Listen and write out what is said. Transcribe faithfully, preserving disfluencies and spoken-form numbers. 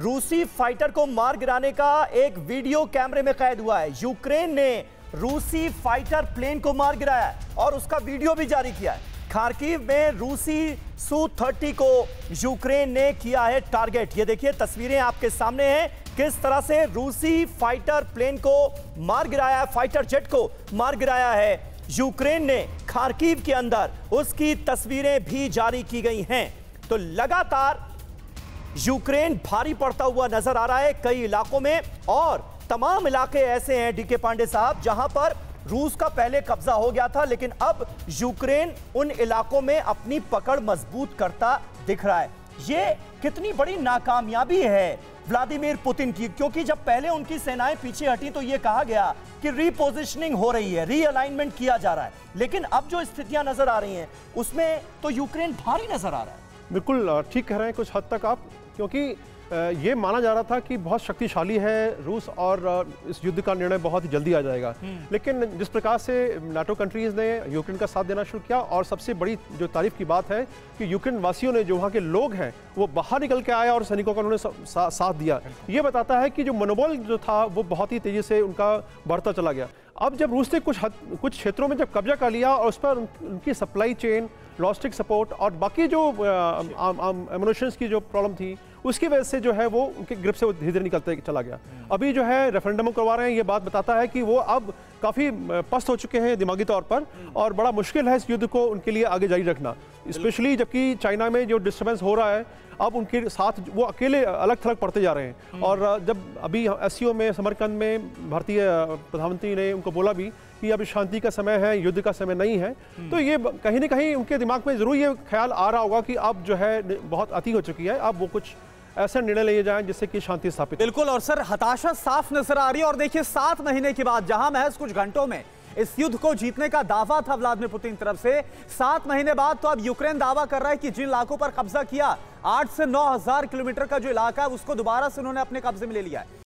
रूसी फाइटर को मार गिराने का एक वीडियो कैमरे में कैद हुआ है। यूक्रेन ने रूसी फाइटर प्लेन को मार गिराया और उसका वीडियो भी जारी किया है। खारकीव में रूसी सू तीस को यूक्रेन ने किया है टारगेट। ये देखिए तस्वीरें आपके सामने हैं, किस तरह से रूसी फाइटर प्लेन को मार गिराया है, फाइटर जेट को मार गिराया है यूक्रेन ने खारकीव के अंदर। उसकी तस्वीरें भी जारी की गई हैं। तो लगातार यूक्रेन भारी पड़ता हुआ नजर आ रहा है कई इलाकों में, और तमाम इलाके ऐसे हैं डीके पांडे साहब जहां पर रूस का पहले कब्जा हो गया था, लेकिन अब यूक्रेन उन इलाकों में अपनी पकड़ मजबूत करता दिख रहा है। ये कितनी बड़ी नाकामयाबी है व्लादिमीर पुतिन की, क्योंकि जब पहले उनकी सेनाएं पीछे हटी तो ये कहा गया कि रीपोजिशनिंग हो रही है, रीअलाइनमेंट किया जा रहा है, लेकिन अब जो स्थितियां नजर आ रही हैं उसमें तो यूक्रेन भारी नजर आ रहा है। बिल्कुल ठीक कह रहे हैं कुछ हद तक आप, क्योंकि ये माना जा रहा था कि बहुत शक्तिशाली है रूस और इस युद्ध का निर्णय बहुत ही जल्दी आ जाएगा, लेकिन जिस प्रकार से नाटो कंट्रीज़ ने यूक्रेन का साथ देना शुरू किया, और सबसे बड़ी जो तारीफ की बात है कि यूक्रेन वासियों ने, जो वहाँ के लोग हैं, वो बाहर निकल के आए और सैनिकों का उन्होंने सा, साथ दिया। ये बताता है कि जो मनोबल जो था वो बहुत ही तेज़ी से उनका बढ़ता चला गया। अब जब रूस ने कुछ हद, कुछ क्षेत्रों में जब कब्जा कर लिया और उस पर उनकी सप्लाई चेन, लॉजिस्टिक सपोर्ट और बाकी जो एमुनेशंस की जो प्रॉब्लम थी उसकी वजह से जो है वो उनके ग्रिप से वो धीरे धीरे निकलते चला गया। अभी जो है रेफरेंडम करवा रहे हैं, ये बात बताता है कि वो अब काफ़ी पस्त हो चुके हैं दिमागी तौर पर, और बड़ा मुश्किल है इस युद्ध को उनके लिए आगे जारी रखना, स्पेशली जबकि चाइना में जो डिस्टर्बेंस हो रहा है अब उनके साथ वो अकेले अलग थलग पड़ते जा रहे हैं। और जब अभी एससीओ में समरकंद में भारतीय प्रधानमंत्री ने उनको बोला भी कि अब शांति का समय है, युद्ध का समय नहीं है, तो ये कहीं ना कहीं उनके दिमाग में ज़रूर ये ख्याल आ रहा होगा कि अब जो है बहुत अति हो चुकी है, अब वो कुछ ऐसा निर्णय लिए जाएं जिससे कि शांति स्थापित। बिल्कुल, और सर हताशा साफ नजर आ रही है। और देखिए सात महीने के बाद, जहां महज कुछ घंटों में इस युद्ध को जीतने का दावा था व्लादिमीर पुतिन तरफ से, सात महीने बाद तो अब यूक्रेन दावा कर रहा है कि जिन इलाकों पर कब्जा किया आठ से नौ हजार किलोमीटर का जो इलाका है उसको दोबारा से उन्होंने अपने कब्जे में ले लिया है।